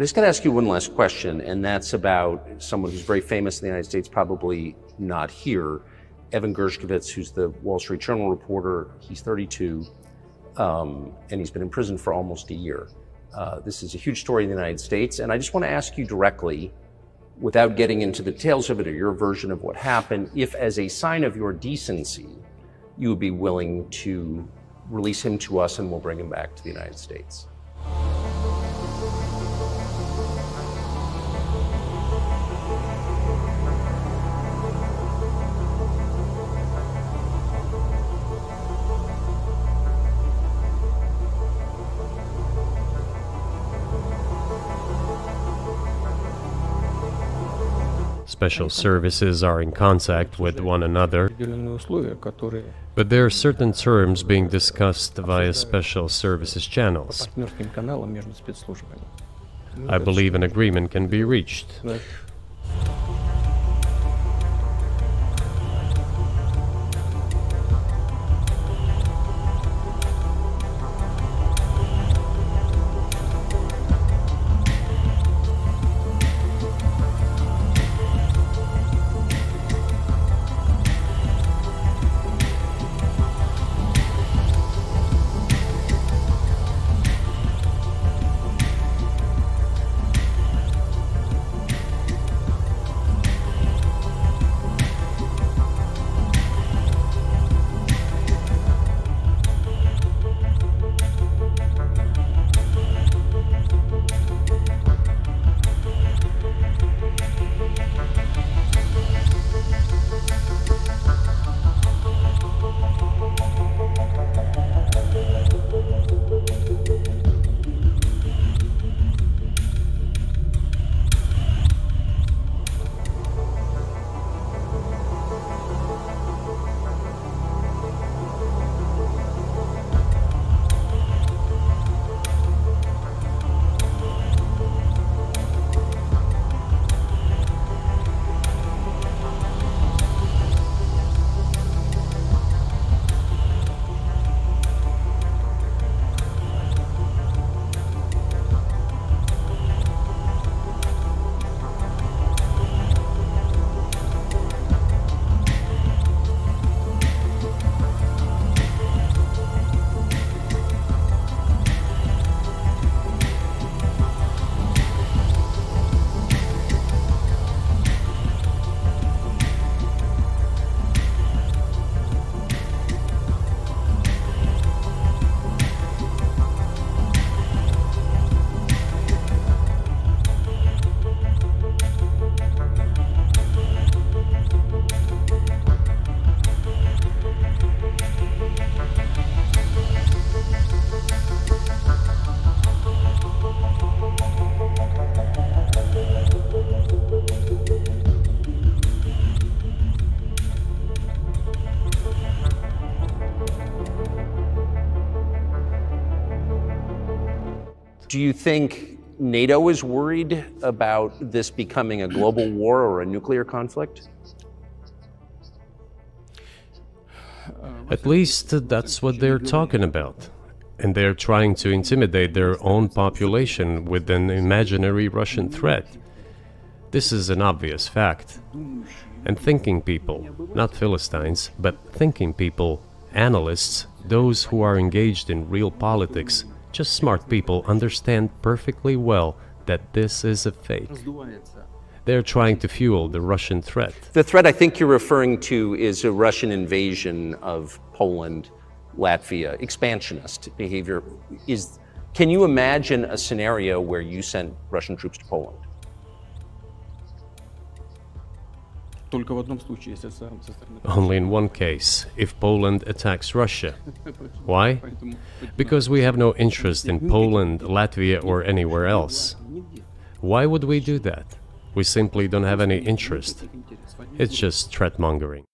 I just got to ask you one last question, and that's about someone who's very famous in the United States, probably not here, Evan Gershkovich, who's the Wall Street Journal reporter. He's 32, and he's been in prison for almost a year. This is a huge story in the United States, and I just want to ask you directly, without getting into the details of it or your version of what happened, if as a sign of your decency, you would be willing to release him to us and we'll bring him back to the United States. Special services are in contact with one another, but there are certain terms being discussed via special services channels. I believe an agreement can be reached. Do you think NATO is worried about this becoming a global war or a nuclear conflict? At least that's what they're talking about. And they're trying to intimidate their own population with an imaginary Russian threat. This is an obvious fact. And thinking people, not Philistines, but thinking people, analysts, those who are engaged in real politics, just smart people understand perfectly well that this is a fake. They're trying to fuel the Russian threat. The threat I think you're referring to is a Russian invasion of Poland, Latvia, expansionist behavior. Can you imagine a scenario where you sent Russian troops to Poland? Only in one case, if Poland attacks Russia. Why? Because we have no interest in Poland, Latvia, or anywhere else. Why would we do that? We simply don't have any interest. It's just threat-mongering.